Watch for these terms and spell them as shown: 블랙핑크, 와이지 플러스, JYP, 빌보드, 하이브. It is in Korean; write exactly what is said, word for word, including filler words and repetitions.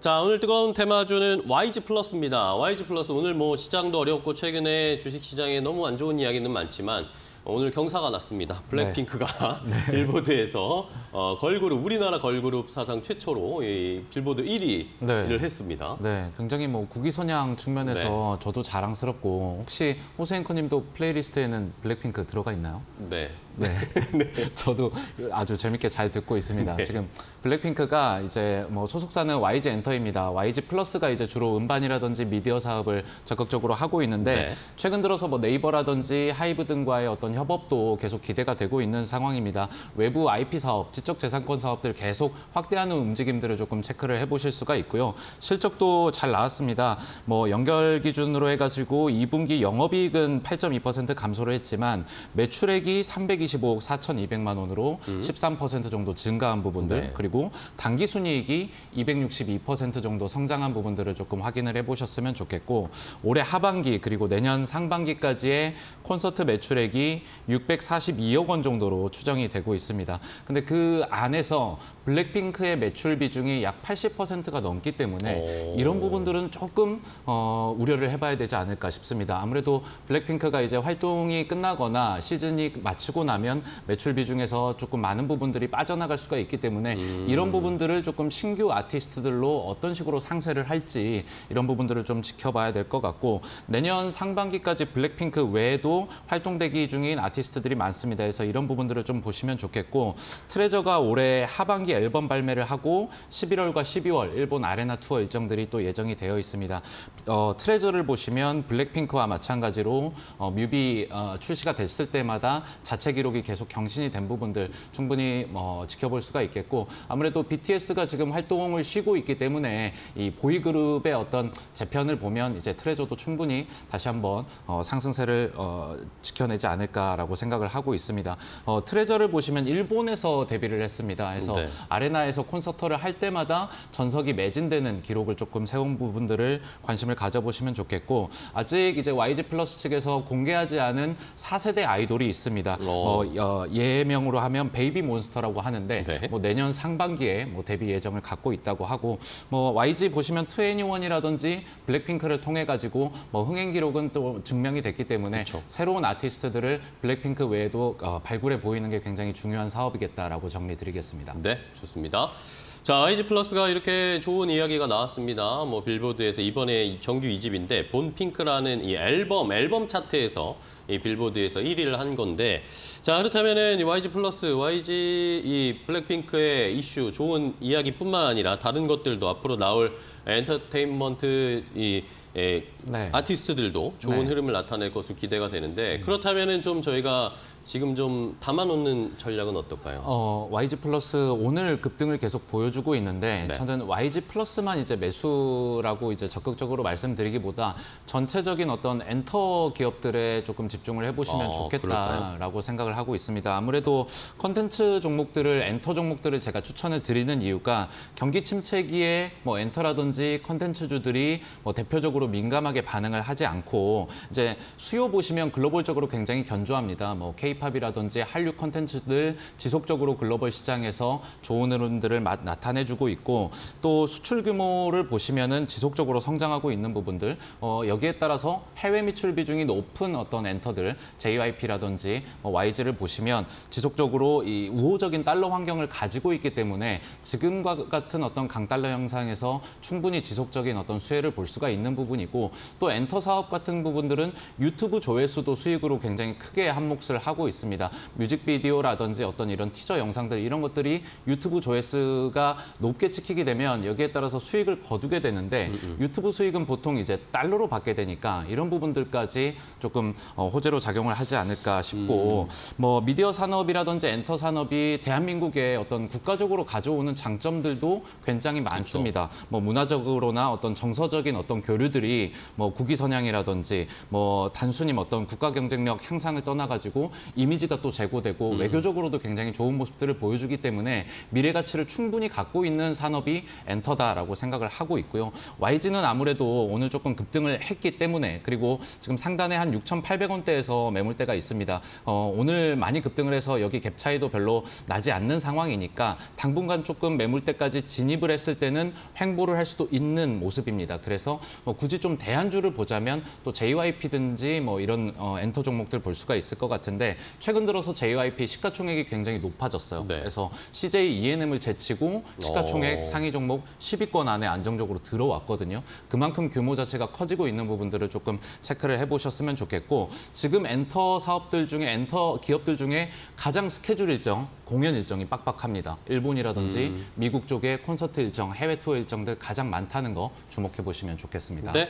자, 오늘 뜨거운 테마주는 와이지 플러스입니다. 와이지 플러스 오늘 뭐 시장도 어렵고 최근에 주식시장에 너무 안 좋은 이야기는 많지만 오늘 경사가 났습니다. 블랙핑크가 네. 네. 빌보드에서 어, 걸그룹, 우리나라 걸그룹 사상 최초로 이 빌보드 일 위를 네. 했습니다. 네, 굉장히 뭐 국위선양 측면에서 네. 저도 자랑스럽고 혹시 호세 앵커님도 플레이리스트에는 블랙핑크 들어가 있나요? 네. 네. 네. 저도 아주 재밌게 잘 듣고 있습니다. 네. 지금 블랙핑크가 이제 뭐 소속사는 와이지 엔터입니다. 와이지 플러스가 이제 주로 음반이라든지 미디어 사업을 적극적으로 하고 있는데 네. 최근 들어서 뭐 네이버라든지 하이브 등과의 어떤 협업도 계속 기대가 되고 있는 상황입니다. 외부 아이피 사업, 지적재산권 사업들 계속 확대하는 움직임들을 조금 체크를 해보실 수가 있고요. 실적도 잘 나왔습니다. 뭐 연결 기준으로 해가지고 이 분기 영업이익은 팔 점 이 퍼센트 감소를 했지만 매출액이 삼백이십오억 사천이백만 원으로 음. 십삼 퍼센트 정도 증가한 부분들 네. 그리고 단기 순이익이 이백육십이 퍼센트 정도 성장한 부분들을 조금 확인을 해보셨으면 좋겠고 올해 하반기 그리고 내년 상반기까지의 콘서트 매출액이 육백사십이억 원 정도로 추정이 되고 있습니다. 근데 그 안에서 블랙핑크의 매출 비중이 약 팔십 퍼센트가 넘기 때문에 오. 이런 부분들은 조금 어, 우려를 해봐야 되지 않을까 싶습니다. 아무래도 블랙핑크가 이제 활동이 끝나거나 시즌이 마치고 나면 매출 비중에서 조금 많은 부분들이 빠져나갈 수가 있기 때문에 음. 이런 부분들을 조금 신규 아티스트들로 어떤 식으로 상쇄를 할지 이런 부분들을 좀 지켜봐야 될 것 같고 내년 상반기까지 블랙핑크 외에도 활동 대기 중인 아티스트들이 많습니다. 그래서 이런 부분들을 좀 보시면 좋겠고 트레저가 올해 하반기 앨범 발매를 하고 십일월과 십이월 일본 아레나 투어 일정들이 또 예정이 되어 있습니다. 어, 트레저를 보시면 블랙핑크와 마찬가지로 어, 뮤비 어, 출시가 됐을 때마다 자체 기록이 계속 경신이 된 부분들 충분히 뭐 지켜볼 수가 있겠고 아무래도 비티에스가 지금 활동을 쉬고 있기 때문에 이 보이그룹의 어떤 재편을 보면 이제 트레저도 충분히 다시 한번 어, 상승세를 어, 지켜내지 않을까라고 생각을 하고 있습니다. 어, 트레저를 보시면 일본에서 데뷔를 했습니다. 그래서 네. 아레나에서 콘서트를 할 때마다 전석이 매진되는 기록을 조금 세운 부분들을 관심을 가져보시면 좋겠고 아직 이제 와이지 플러스 측에서 공개하지 않은 사 세대 아이돌이 있습니다. 어, 어, 예명으로 하면 베이비 몬스터라고 하는데 네. 뭐 내년 상반기에 뭐 데뷔 예정을 갖고 있다고 하고 뭐 와이지 보시면 투애니원이라든지 블랙핑크를 통해 가지고 뭐 흥행 기록은 또 증명이 됐기 때문에 그쵸. 새로운 아티스트들을 블랙핑크 외에도 어, 발굴해 보이는 게 굉장히 중요한 사업이겠다라고 정리드리겠습니다. 네, 좋습니다. 자, 와이지 플러스가 이렇게 좋은 이야기가 나왔습니다. 뭐 빌보드에서 이번에 정규 이 집인데 본핑크라는 이 앨범 앨범 차트에서 이 빌보드에서 일 위를 한 건데 자 그렇다면은 와이지 플러스, 와이지 이 블랙핑크의 이슈 좋은 이야기뿐만 아니라 다른 것들도 앞으로 나올 엔터테인먼트 이 예, 네. 아티스트들도 좋은 네. 흐름을 나타낼 것으로 기대가 되는데 그렇다면은 좀 저희가 지금 좀 담아놓는 전략은 어떨까요? 어, 와이지 플러스 오늘 급등을 계속 보여주고 있는데 네. 저는 와이지 플러스만 이제 매수라고 이제 적극적으로 말씀드리기보다 전체적인 어떤 엔터 기업들에 조금 집중을 해보시면 어, 좋겠다라고 그럴까요? 생각을 하고 있습니다. 아무래도 컨텐츠 종목들을 엔터 종목들을 제가 추천을 드리는 이유가 경기 침체기에 뭐 엔터라든지 컨텐츠주들이 뭐 대표적으로 민감하게 반응을 하지 않고 이제 수요 보시면 글로벌적으로 굉장히 견조합니다. 뭐 K 팝이라든지 한류 콘텐츠들 지속적으로 글로벌 시장에서 좋은 흐름들을 나타내주고 있고 또 수출 규모를 보시면은 지속적으로 성장하고 있는 부분들 어, 여기에 따라서 해외 매출 비중이 높은 어떤 엔터들 제이와이피라든지 어, 와이지를 보시면 지속적으로 이 우호적인 달러 환경을 가지고 있기 때문에 지금과 같은 어떤 강달러 형상에서 충분히 지속적인 어떤 수혜를 볼 수가 있는 부분이고 또 엔터 사업 같은 부분들은 유튜브 조회수도 수익으로 굉장히 크게 한 몫을 하고 있습니다. 뮤직비디오라든지 어떤 이런 티저 영상들 이런 것들이 유튜브 조회수가 높게 찍히게 되면 여기에 따라서 수익을 거두게 되는데 음, 음. 유튜브 수익은 보통 이제 달러로 받게 되니까 이런 부분들까지 조금 호재로 작용을 하지 않을까 싶고 음. 뭐 미디어 산업이라든지 엔터 산업이 대한민국의 어떤 국가적으로 가져오는 장점들도 굉장히 많습니다. 그렇죠. 뭐 문화적으로나 어떤 정서적인 어떤 교류들이 뭐 국위 선양이라든지 뭐 단순히 어떤 국가 경쟁력 향상을 떠나가지고 이미지가 또 제고되고 음. 외교적으로도 굉장히 좋은 모습들을 보여주기 때문에 미래 가치를 충분히 갖고 있는 산업이 엔터다라고 생각을 하고 있고요. 와이지는 아무래도 오늘 조금 급등을 했기 때문에, 그리고 지금 상단에 한 육천팔백 원대에서 매물대가 있습니다. 어, 오늘 많이 급등을 해서 여기 갭 차이도 별로 나지 않는 상황이니까 당분간 조금 매물대까지 진입을 했을 때는 횡보를 할 수도 있는 모습입니다. 그래서 뭐 굳이 좀 대안주를 보자면 또 제이와이피든지 뭐 이런 어, 엔터 종목들 볼 수가 있을 것 같은데, 최근 들어서 제이와이피 시가총액이 굉장히 높아졌어요. 네. 그래서 씨제이 이엔엠을 제치고 시가총액 오. 상위 종목 십 위권 안에 안정적으로 들어왔거든요. 그만큼 규모 자체가 커지고 있는 부분들을 조금 체크를 해보셨으면 좋겠고, 지금 엔터 사업들 중에, 엔터 기업들 중에 가장 스케줄 일정, 공연 일정이 빡빡합니다. 일본이라든지 음. 미국 쪽의 콘서트 일정, 해외 투어 일정들 가장 많다는 거 주목해 보시면 좋겠습니다. 네.